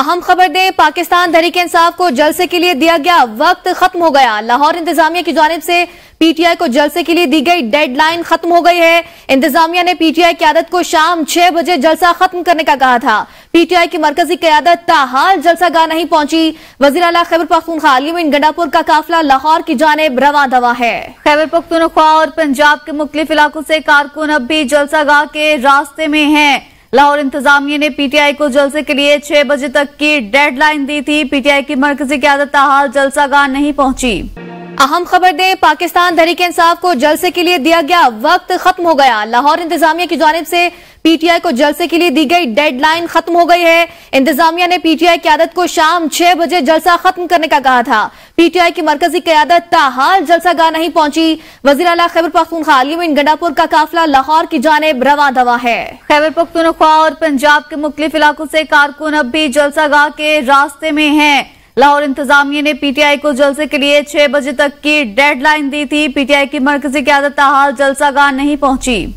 अहम खबर दें, पाकिस्तान तहरीक इंसाफ को जलसे के लिए दिया गया वक्त खत्म हो गया। लाहौर इंतजामिया की जानिब से पीटीआई को जलसे के लिए दी गई डेडलाइन खत्म हो गई है। इंतजामिया ने पीटीआई क्यादत को शाम 6 बजे जलसा खत्म करने का कहा था। पीटीआई की मरकजी क्यादत ताहाल जलसागाह नहीं पहुंची। वजीर आला खैबर पख्तूनख्वा अली अमीन गंडापुर का काफिला लाहौर की जानिब रवां दवा है। खैबर पख्तूनख्वा और पंजाब के मुख्तलिफ इलाकों से कारकुन अब भी जलसागाह के रास्ते में है। लाहौर इंतजामिया ने पीटीआई को जलसे के लिए 6 बजे तक की डेडलाइन दी थी। पीटीआई की मरकजी क्यादत हाल जलसागाह नहीं पहुंची। अहम खबर दें, पाकिस्तान तहरीक इंसाफ को जलसे के लिए दिया गया वक्त खत्म हो गया। लाहौर इंतजामिया की जानिब से पीटीआई को जलसे के लिए दी गई डेडलाइन खत्म हो गई है। इंतजामिया ने पीटीआई क्यादत को शाम 6 बजे जलसा खत्म करने का कहा था। पीटीआई की मरकजी क्यादत ताहाल जलसागाह नहीं पहुंची। वजीर आला खैबर पख्तूनख्वा अली अमीन गंडापुर का काफिला लाहौर की जानिब रवां दवा है। खैबर पख्तूनख्वा और पंजाब के मुख्तलिफ इलाकों से कारकुन अब भी जलसागाह के रास्ते में है। लाहौर इंतजामिया ने पीटीआई को जलसे के लिए 6 बजे तक की डेडलाइन दी थी। पीटीआई की मरकजी क्यादत ताहाल जलसागाह नहीं पहुंची।